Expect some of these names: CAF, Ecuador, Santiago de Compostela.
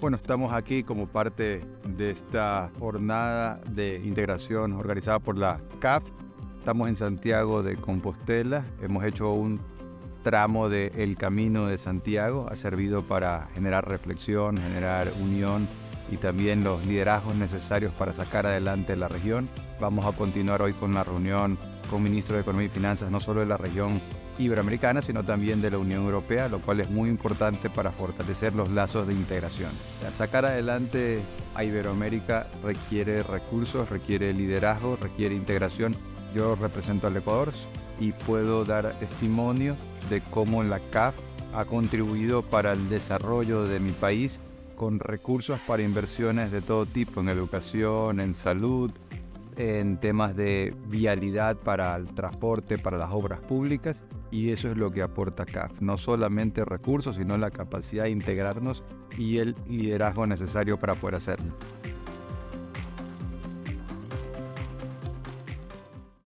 Bueno, estamos aquí como parte de esta jornada de integración organizada por la CAF. Estamos en Santiago de Compostela. Hemos hecho un tramo del Camino de Santiago. Ha servido para generar reflexión, generar unión y también los liderazgos necesarios para sacar adelante la región. Vamos a continuar hoy con la reunión con ministros de Economía y Finanzas, no solo de la región iberoamericana, sino también de la Unión Europea, lo cual es muy importante para fortalecer los lazos de integración. Sacar adelante a Iberoamérica requiere recursos, requiere liderazgo, requiere integración. Yo represento al Ecuador y puedo dar testimonio de cómo la CAF ha contribuido para el desarrollo de mi país con recursos para inversiones de todo tipo, en educación, en salud, en temas de vialidad para el transporte, para las obras públicas, y eso es lo que aporta CAF, no solamente recursos, sino la capacidad de integrarnos y el liderazgo necesario para poder hacerlo.